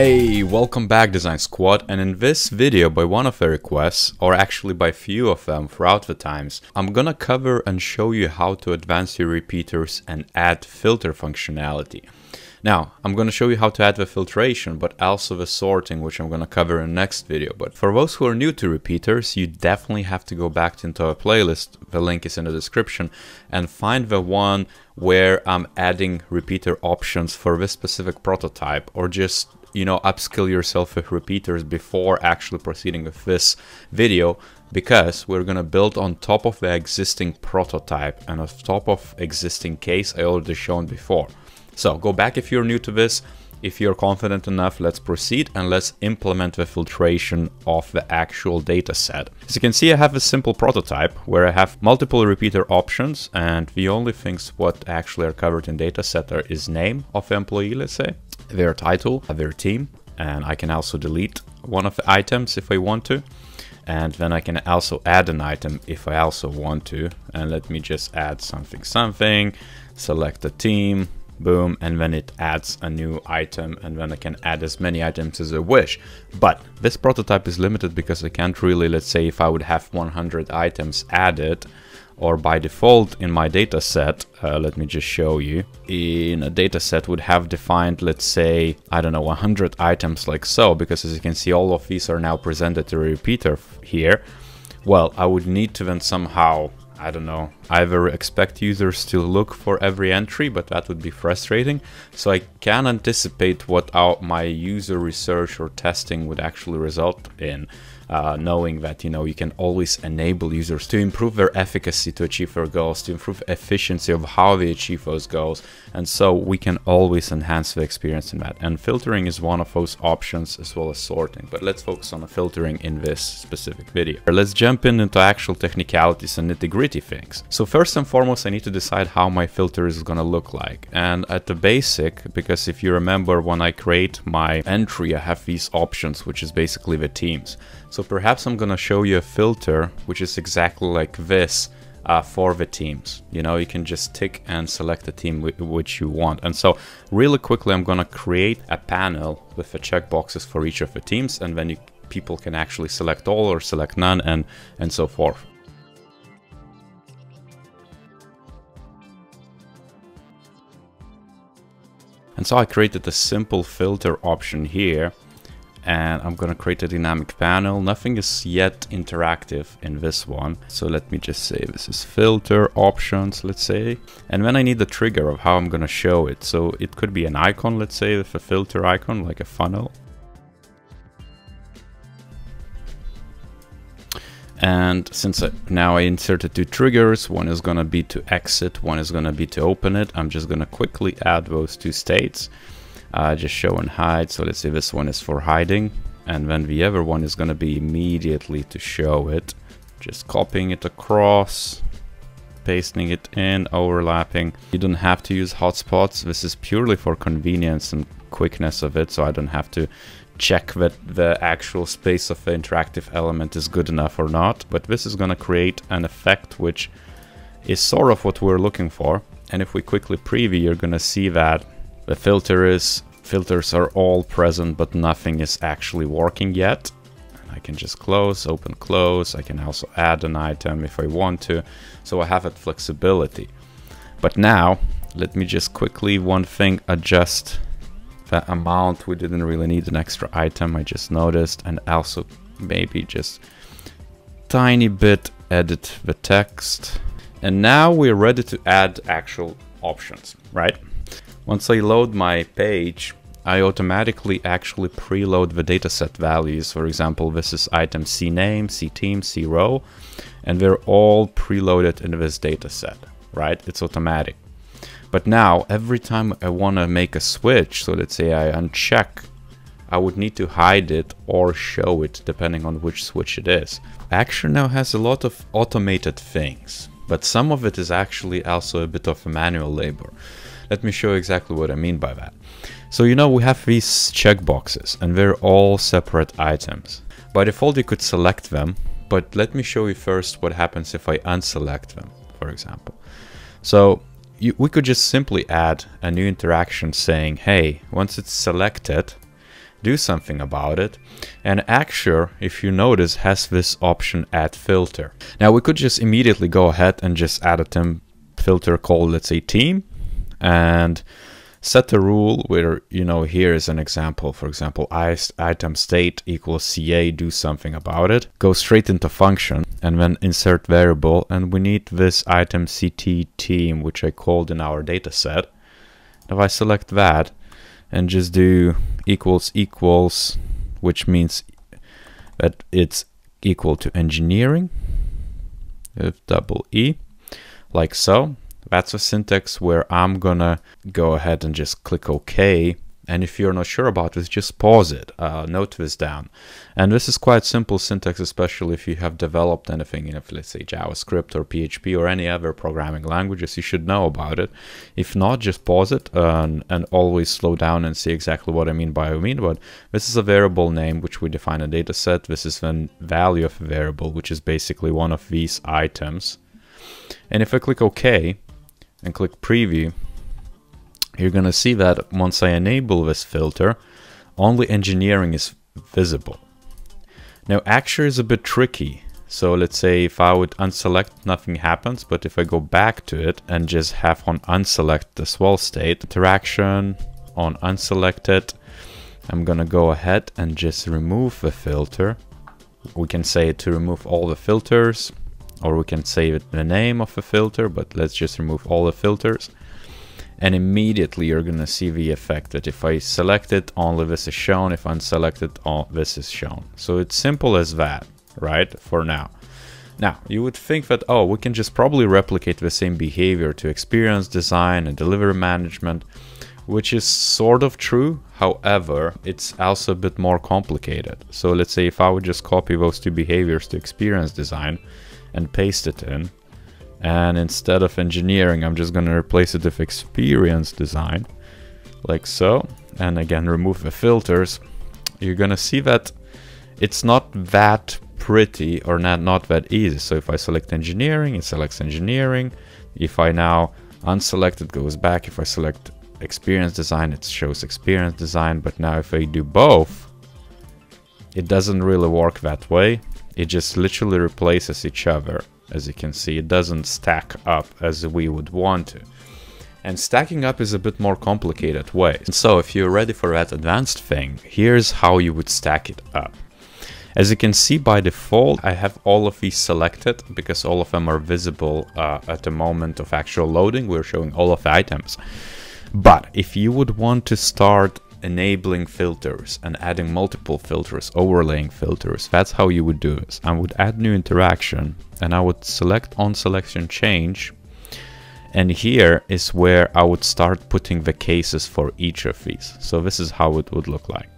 Hey, welcome back Design Squad, and in this video, by one of the requests, or actually by few of them throughout the times, I'm gonna cover and show you how to advance your repeaters and add filter functionality. Now, I'm gonna show you how to add the filtration, but also the sorting, which I'm gonna cover in the next video. But for those who are new to repeaters, you definitely have to go back into our playlist, the link is in the description, and find the one where I'm adding repeater options for this specific prototype, or just upskill yourself with repeaters before actually proceeding with this video, because we're gonna build on top of the existing prototype and on top of existing case I already shown before. So go back if you're new to this. If you're confident enough, let's proceed and let's implement the filtration of the actual data set. As you can see, I have a simple prototype where I have multiple repeater options, and the only things what actually are covered in data set is name of the employee, let's say, their title, their team, and I can also delete one of the items if I want to. And then I can also add an item if I also want to. And let me just add something, select the team, boom, and then it adds a new item, and then I can add as many items as I wish. But this prototype is limited because I can't really, let's say, if I would have 100 items added, or by default in my data set, let me just show you, in a data set would have defined, let's say, I don't know, 100 items like so, because as you can see, all of these are now presented to a repeater here. Well, I would need to then somehow, I don't know, either expect users to look for every entry, but that would be frustrating. So I can anticipate what my user research or testing would actually result in, knowing that, you can always enable users to improve their efficacy to achieve their goals, to improve efficiency of how they achieve those goals. And so we can always enhance the experience in that. And filtering is one of those options, as well as sorting. But let's focus on the filtering in this specific video. Let's jump into actual technicalities and nitty-gritty things. So first and foremost, I need to decide how my filter is going to look like. And at the basic, because if you remember, when I create my entry, I have these options, which is basically the teams. So perhaps I'm going to show you a filter which is exactly like this for the teams. You can just tick and select the team which you want. And so really quickly, I'm going to create a panel with the checkboxes for each of the teams, and then people can actually select all or select none and so forth. And so I created a simple filter option here, and I'm gonna create a dynamic panel. Nothing is yet interactive in this one. So let me just say this is filter options, let's say. And then I need the trigger of how I'm gonna show it. So it could be an icon, let's say, with a filter icon, like a funnel. And since now I inserted two triggers, one is gonna be to exit, one is gonna be to open it, I'm just gonna quickly add those two states, just show and hide. So let's say this one is for hiding, and then the other one is gonna be immediately to show it. Just copying it across, pasting it in, overlapping. You don't have to use hotspots, this is purely for convenience and quickness of it, so I don't have to check that the actual space of the interactive element is good enough or not. But this is going to create an effect which is sort of what we're looking for. And if we quickly preview, you're going to see that the filters are all present, but nothing is actually working yet. And I can just close, open, close. I can also add an item if I want to. So I have that flexibility. But now let me just quickly one thing adjust the amount. We didn't really need an extra item, I just noticed, and also maybe just tiny bit edit the text. And now we're ready to add actual options, right? Once I load my page, I automatically actually preload the dataset values. For example, this is item C name, C team, C row, and they're all preloaded into this dataset, right? It's automatic. But now every time I want to make a switch, so let's say I uncheck, I would need to hide it or show it depending on which switch it is. Action now has a lot of automated things, but some of it is actually also a bit of manual labor. Let me show you exactly what I mean by that. So we have these checkboxes, and they're all separate items. By default, you could select them, but let me show you first what happens if I unselect them, for example. So we could just simply add a new interaction saying, hey, once it's selected, do something about it. And Axure, if you notice, has this option add filter. Now we could just immediately go ahead and just add a temp filter called, let's say, team, and set the rule where, you know, here is an example, for example, item state equals CA, do something about it. Go straight into function and then insert variable, and we need this item CT team, which I called in our data set. If I select that and just do equals equals, which means that it's equal to engineering with double E, like so. That's a syntax where I'm gonna go ahead and just click OK. And if you're not sure about this, just pause it, note this down. And this is quite simple syntax, especially if you have developed anything in, let's say, JavaScript or PHP or any other programming languages, you should know about it. If not, just pause it and always slow down and see exactly what I mean by but this is a variable name, which we define a data set. This is the value of a variable, which is basically one of these items. And if I click OK and click preview, you're gonna see that once I enable this filter, only engineering is visible. Now Axure is a bit tricky. So let's say if I would unselect, nothing happens, but if I go back to it and just have on unselect the swell state, interaction on unselected, I'm gonna go ahead and just remove the filter. We can say to remove all the filters, or we can save the name of the filter, but let's just remove all the filters. And immediately you're gonna see the effect that if I select it, only this is shown. If unselected, all this is shown. So it's simple as that, right? For now. Now you would think that, oh, we can just probably replicate the same behavior to experience design and delivery management, which is sort of true. However, it's also a bit more complicated. So let's say if I would just copy those two behaviors to experience design and paste it in, and instead of engineering, I'm just going to replace it with experience design, like so, and again remove the filters, you're going to see that it's not that pretty or not that easy. So if I select engineering, it selects engineering. If I now unselect, it goes back. If I select experience design, it shows experience design. But now if I do both, it doesn't really work that way. It just literally replaces each other. As you can see, it doesn't stack up as we would want to. And stacking up is a bit more complicated way. And so if you're ready for that advanced thing, here's how you would stack it up. As you can see, by default, I have all of these selected because all of them are visible at the moment of actual loading. We're showing all of the items. But if you would want to start enabling filters and adding multiple filters, overlaying filters, that's how you would do this. I would add new interaction and I would select on selection change, and here is where I would start putting the cases for each of these. So this is how it would look like.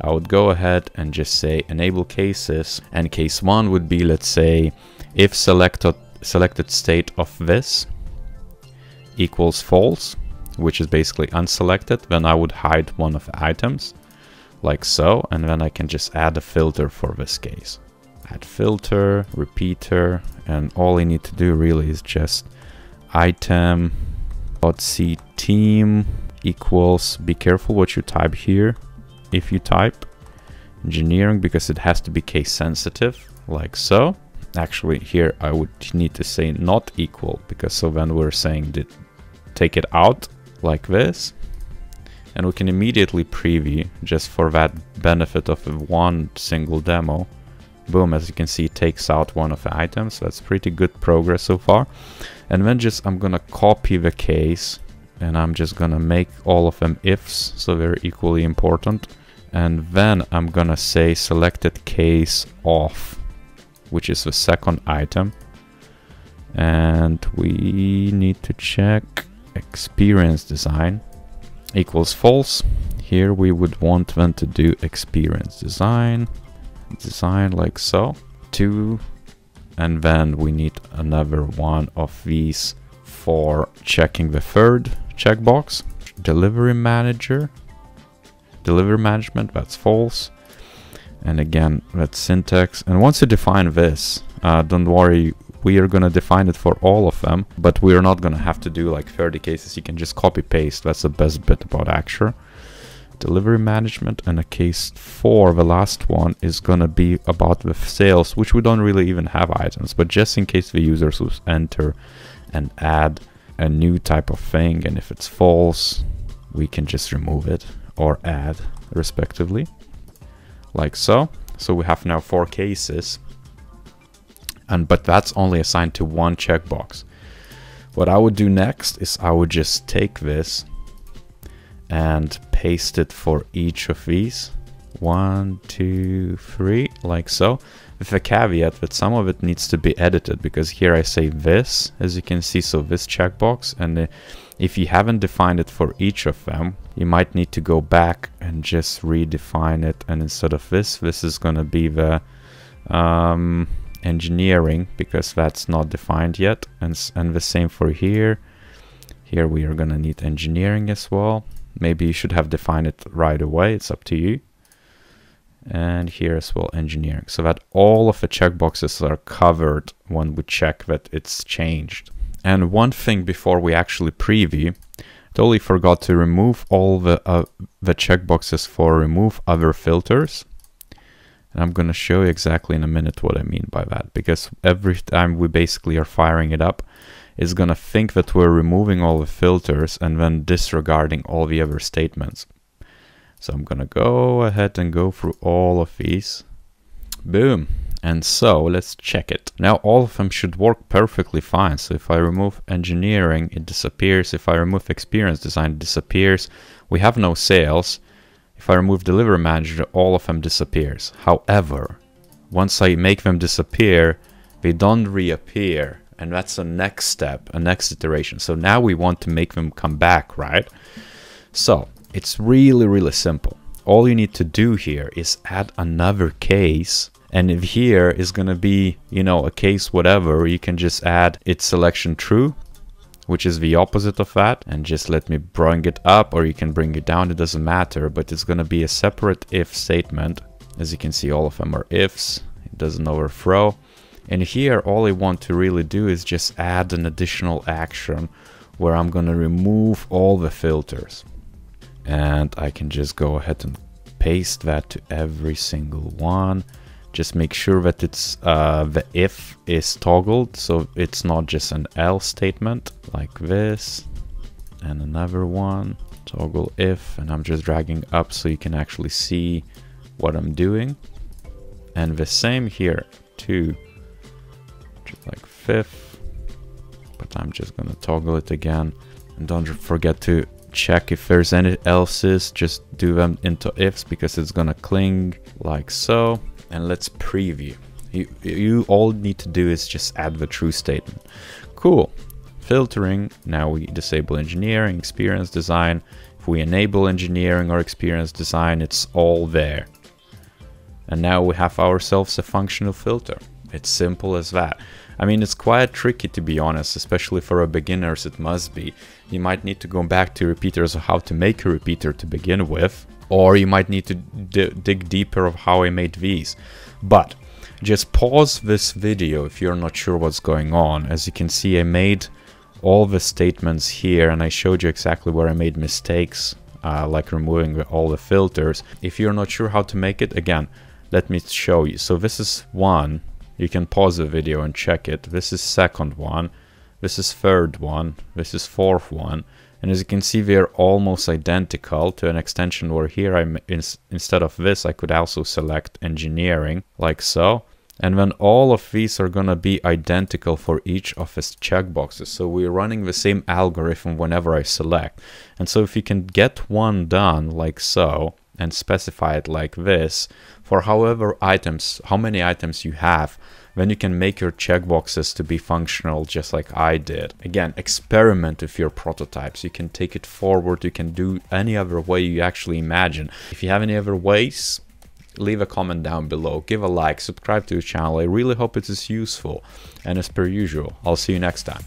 I would go ahead and just say enable cases, and case one would be, let's say, if selected state of this equals false, which is basically unselected, then I would hide one of the items, like so, and then I can just add a filter for this case. Add filter, repeater, and all I need to do really is just item.cteam equals, be careful what you type here, if you type engineering, because it has to be case sensitive, like so. Actually here I would need to say not equal, because so then we're saying that take it out, like this, and we can immediately preview just for that benefit of one single demo. Boom, as you can see, it takes out one of the items. That's pretty good progress so far. And then just I'm gonna copy the case and I'm just gonna make all of them ifs, so they're equally important, and then I'm gonna say selected case off, which is the second item, and we need to check experience design equals false. Here we would want them to do experience design, like so, two, and then we need another one of these for checking the third checkbox, delivery management, that's false, and again that's syntax. And once you define this, don't worry, we are going to define it for all of them, but we're not going to have to do like 30 cases. You can just copy paste. That's the best bit about Axure. delivery management, and a case 4, the last one, is gonna be about the sales, which we don't really even have items, but just in case the users will enter and add a new type of thing, and if it's false we can just remove it or add respectively, like so. So we have now 4 cases, but that's only assigned to one checkbox. What I would do next is I would just take this and paste it for each of these, 1, 2, 3, like so, with a caveat that some of it needs to be edited, because here I say this, as you can see, so this checkbox, and if you haven't defined it for each of them, you might need to go back and just redefine it, and instead of this is gonna be the engineering, because that's not defined yet, and the same for here we are gonna need engineering as well. Maybe you should have defined it right away, it's up to you. And here as well, engineering, so that all of the checkboxes are covered when we check that it's changed. And one thing before we actually preview, I totally forgot to remove all the checkboxes for remove other filters. And I'm gonna show you exactly in a minute what I mean by that, because every time we basically are firing it up, it's gonna think that we're removing all the filters and then disregarding all the other statements. So I'm gonna go ahead and go through all of these. Boom. And so let's check it. Now all of them should work perfectly fine. So if I remove engineering, it disappears. If I remove experience design, it disappears. We have no sales. If I remove delivery manager, all of them disappears. However, once I make them disappear, they don't reappear. And that's the next step, a next iteration. So now we want to make them come back, right? So it's really, really simple. All you need to do here is add another case. And if here is going to be, you know, a case whatever, you can just add its selection true, which is the opposite of that. And just let me bring it up, or you can bring it down. It doesn't matter, but it's going to be a separate if statement. As you can see, all of them are ifs. It doesn't overthrow. And here, all I want to really do is just add an additional action where I'm going to remove all the filters. And I can just go ahead and paste that to every single one. Just make sure that it's the if is toggled, so it's not just an else statement like this. And another one, toggle if, and I'm just dragging up so you can actually see what I'm doing. And the same here too. Like fifth, but I'm just gonna toggle it again. And don't forget to check if there's any else's, just do them into ifs, because it's gonna cling like so. And let's preview. You all need to do is just add the true statement. Cool. Filtering, now we disable engineering, experience design. If we enable engineering or experience design, it's all there. And now we have ourselves a functional filter. It's simple as that. I mean, it's quite tricky, to be honest, especially for beginners. It must be. You might need to go back to repeaters or how to make a repeater to begin with, or you might need to dig deeper of how I made these. But just pause this video if you're not sure what's going on. As you can see, I made all the statements here, and I showed you exactly where I made mistakes, like removing all the filters. If you're not sure how to make it, again, let me show you. So this is one. You can pause the video and check it. This is second one, this is third one, this is fourth one. And as you can see, they're almost identical, to an extension where here I'm instead of this, I could also select engineering, like so. And then all of these are gonna be identical for each of its checkboxes. So we're running the same algorithm whenever I select. And so if you can get one done like so, and specify it like this for how many items you have, then you can make your checkboxes to be functional, just like I did. Again, experiment with your prototypes. You can take it forward. You can do any other way you actually imagine. If you have any other ways, leave a comment down below, give a like, subscribe to the channel. I really hope it is useful. And as per usual, I'll see you next time.